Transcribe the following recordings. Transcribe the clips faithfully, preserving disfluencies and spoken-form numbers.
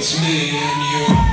it's me and you.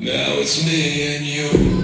Now it's me and you.